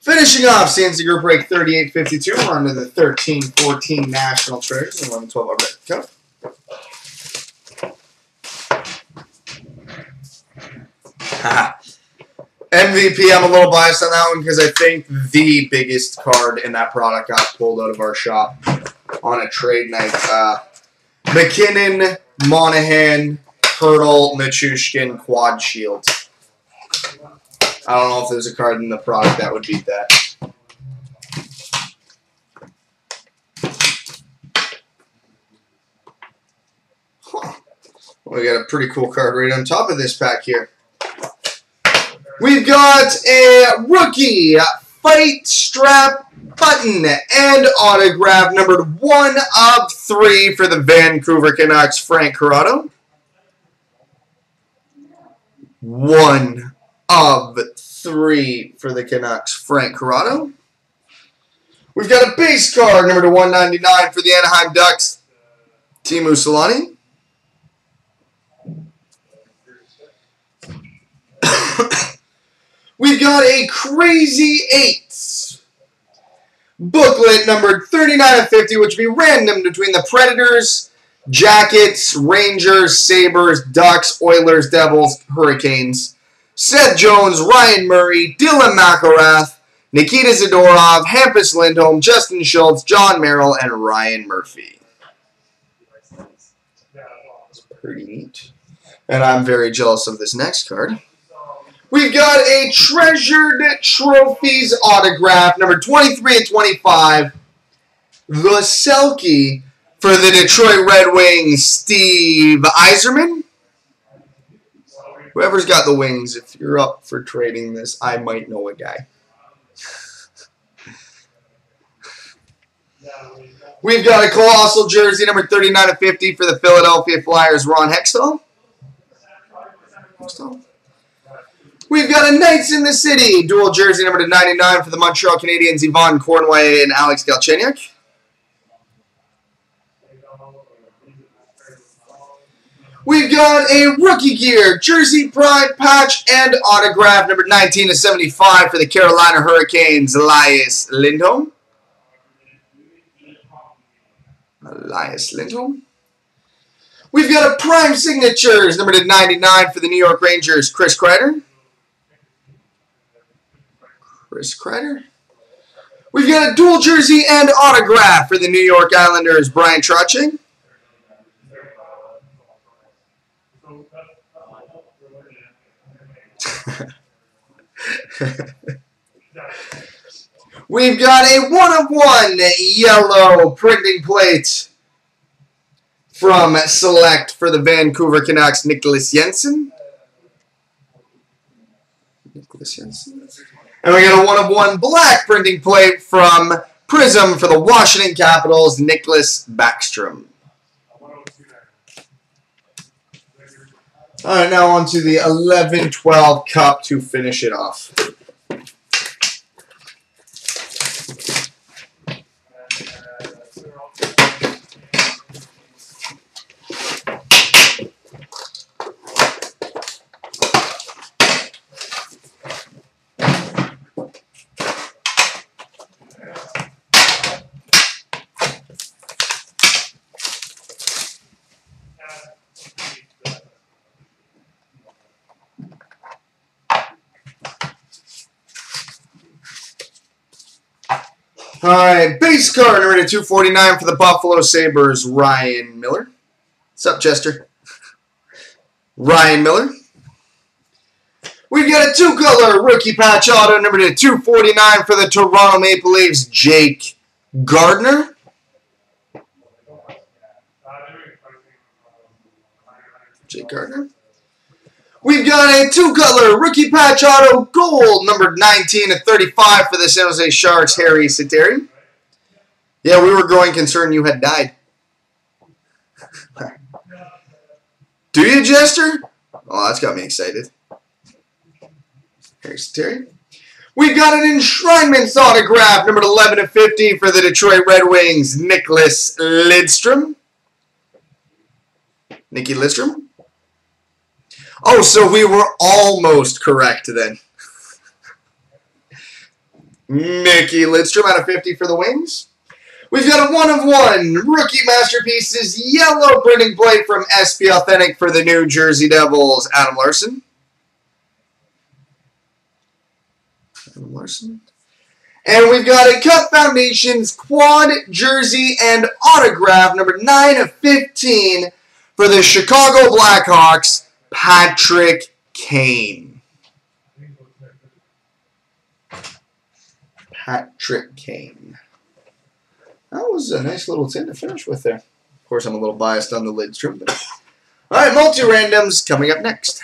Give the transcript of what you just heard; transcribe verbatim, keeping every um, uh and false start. Finishing off C N C Group Break thirty-eight fifty-two, we're on to the thirteen fourteen National Treasures, eleven twelve over there. Go. M V P, I'm a little biased on that one because I think the biggest card in that product got pulled out of our shop on a trade night. Uh, McKinnon, Monaghan, Hurdle, Machushkin, Quad Shield. I don't know if there's a card in the product that would beat that. Huh. We got a pretty cool card right on top of this pack here. We've got a rookie fight strap button and autograph numbered one of three for the Vancouver Canucks, Frank Corrado. One of three for the Canucks, Frank Corrado. We've got a base card numbered to one ninety-nine for the Anaheim Ducks, Timo Saloni. We've got a Crazy Eights booklet numbered thirty-nine of fifty, which would be random between the Predators, Jackets, Rangers, Sabres, Ducks, Oilers, Devils, Hurricanes, Seth Jones, Ryan Murray, Dylan McElrath, Nikita Zdorov, Hampus Lindholm, Justin Schultz, John Merrill, and Ryan Murphy. That's pretty neat. And I'm very jealous of this next card. We've got a Treasured Trophies autograph, number twenty-three of twenty-five, the Selke for the Detroit Red Wings, Steve Iserman. Whoever's got the wings, if you're up for trading this, I might know a guy. We've got a Colossal jersey, number thirty-nine of fifty for the Philadelphia Flyers, Ron Hextall. Hextall. We've got a Knights in the City dual jersey number to ninety-nine for the Montreal Canadiens, Yvon Cormier and Alex Galchenyuk. We've got a rookie gear jersey pride patch and autograph number nineteen of seventy-five for the Carolina Hurricanes, Elias Lindholm. Elias Lindholm. We've got a prime signatures number to ninety-nine for the New York Rangers, Chris Kreider. Chris Kreider. We've got a dual jersey and autograph for the New York Islanders, Brian Trottier. We've got a one-of-one yellow printing plate from Select for the Vancouver Canucks, Niklas Jensen. Niklas Jensen. And we got a one-of-one black printing plate from Prism for the Washington Capitals, Niklas Backstrom. All right, now on to the eleven twelve Cup to finish it off. All right, base card number two forty-nine for the Buffalo Sabres, Ryan Miller. What's up, Chester? Ryan Miller. We've got a two-color rookie patch auto number two forty-nine for the Toronto Maple Leafs, Jake Gardiner. Jake Gardiner. We've got a two-color rookie patch auto gold, numbered nineteen of thirty-five for the San Jose Sharks, Harry Sateri. Yeah, we were growing concerned you had died. Do you, Jester? Oh, that's got me excited. Harry Sateri. We've got an enshrinement autograph, numbered eleven of fifty for the Detroit Red Wings, Nicklas Lidström. Nicky Lidström. Oh, so we were almost correct then. Nicky Lidström out of fifty for the Wings. We've got a one-of-one one, Rookie Masterpieces yellow printing plate from S P Authentic for the New Jersey Devils, Adam Larson. Adam Larson. And we've got a Cup Foundations quad jersey and autograph, number nine of fifteen, for the Chicago Blackhawks, Patrick Kane. Patrick Kane. That was a nice little tin to finish with there. Of course, I'm a little biased on the Lidström. All right, multi-randoms coming up next.